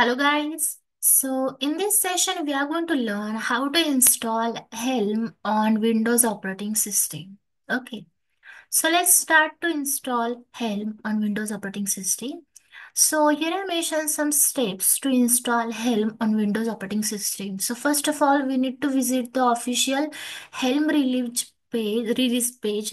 Hello guys, so in this session we are going to learn how to install Helm on Windows operating system. Okay, so let's start to install Helm on Windows operating system. So here I mentioned some steps to install Helm on Windows operating system. So first of all, we need to visit the official Helm release page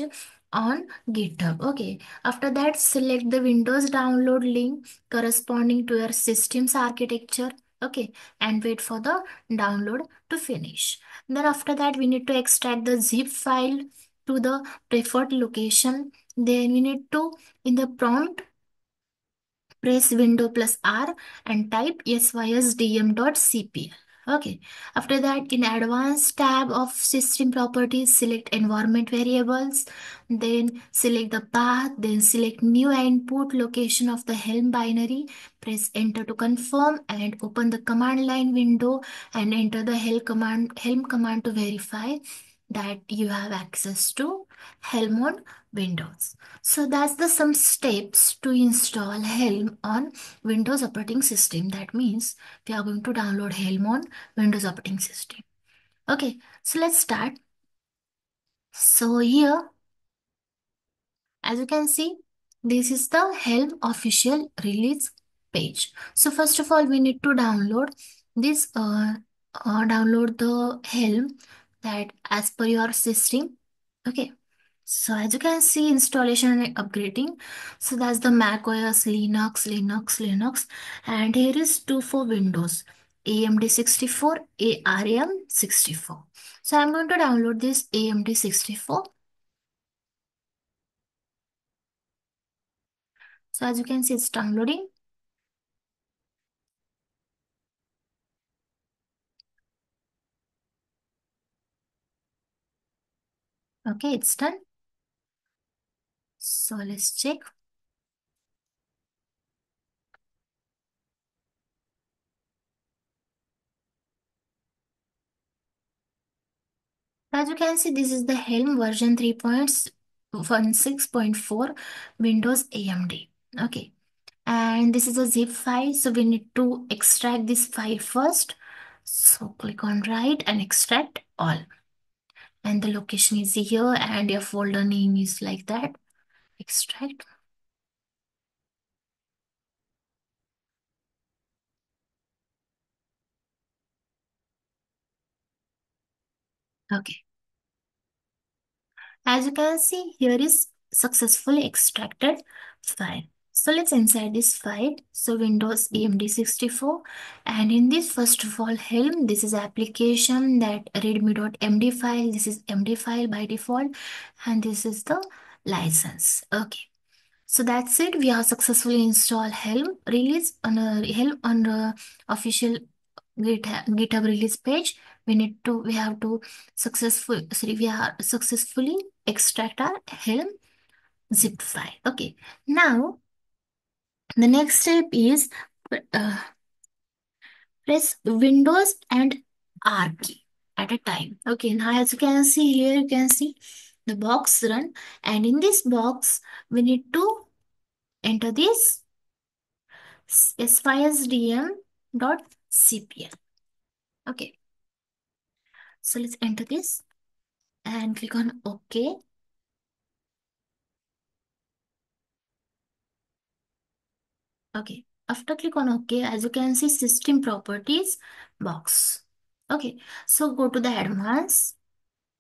on GitHub. Okay, after that, select the Windows download link corresponding to your system's architecture. Okay, and wait for the download to finish. Then after that, we need to extract the zip file to the preferred location. Then we need to, in the prompt, press Windows+R and type sysdm.cpl. Okay, after that, in advanced tab of system properties, select environment variables, then select the path, then select new input location of the Helm binary, press enter to confirm and open the command line window and enter the Helm command to verify that you have access to Helm on Windows. So that's the some steps to install Helm on Windows operating system. That means we are going to download Helm on Windows operating system. Okay, so let's start. So here, as you can see, this is the Helm official release page. So first of all, we need to download this, download the Helm that as per your system. Okay, so as you can see, installation and upgrading. So that's the Mac OS, Linux, and here is two for Windows, AMD64, ARM64. So I'm going to download this AMD64. So as you can see, it's downloading. Okay, it's done. So let's check. As you can see, this is the Helm version 3.16.4 Windows AMD. Okay, and this is a zip file. So we need to extract this file first. So click on write and extract all. And the location is here and your folder name is like that. Extract. Okay. As you can see, here is successfully extracted file. So let's inside this file. So Windows AMD64, and in this first of all Helm, this is application that readme.md file. This is MD file by default, and this is the license. Okay, so that's it. We have successfully installed Helm release on a Helm on the official GitHub release page. We have successfully extract our Helm zip file. Okay, now the next step is press Windows and R key at a time. Okay, now as you can see here, you can see the box run, and in this box we need to enter this sysdm.cpl. Okay, so let's enter this and click on OK. Okay, after click on OK, as you can see, system properties box. Okay, so go to the advanced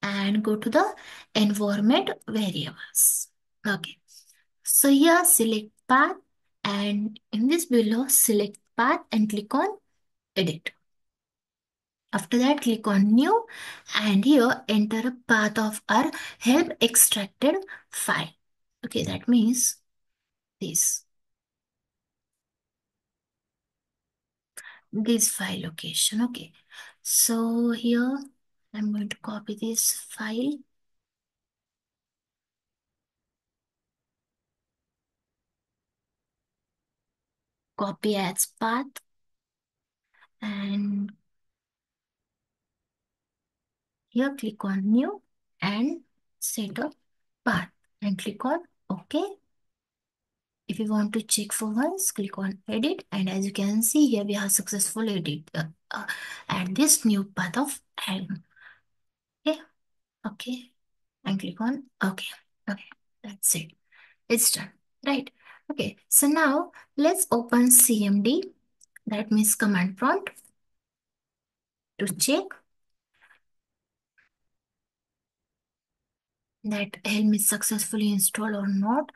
and go to the environment variables. Okay, so here select path, and in this below select path and click on edit. After that, click on new, and here enter a path of our Helm extracted file. Okay, that means this. This file location. Okay, so here I'm going to copy this file. Copy as path and here click on new and set a path and click on OK. If you want to check for once, click on edit, and as you can see here, we have successful edit and this new path of Helm. Okay, and click on okay, that's it, it's done, right? Okay, so now let's open CMD, that means command prompt, to check that Helm is successfully installed or not.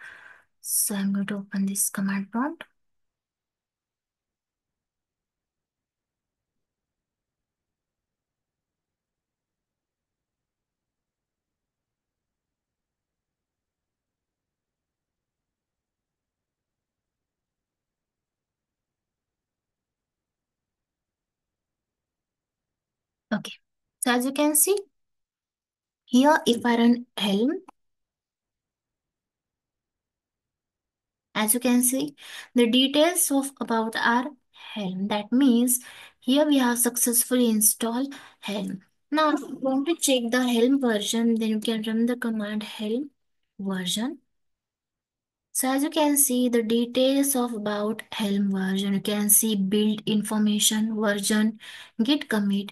So I'm going to open this command prompt. Okay, so as you can see here, if I run Helm, as you can see, the details of about our Helm. That means here we have successfully installed Helm. Now, if you want to check the Helm version, then you can run the command Helm version. So as you can see, the details of about Helm version, you can see build information, version, git commit,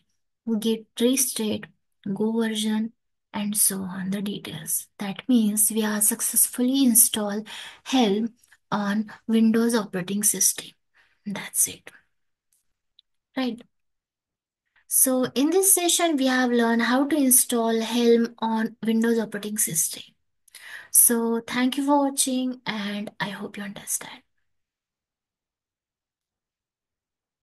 git restate, go version, and so on, the details. That means we have successfully installed Helm on Windows operating system. That's it, right? So in this session, we have learned how to install Helm on Windows operating system. So thank you for watching, and I hope you understand.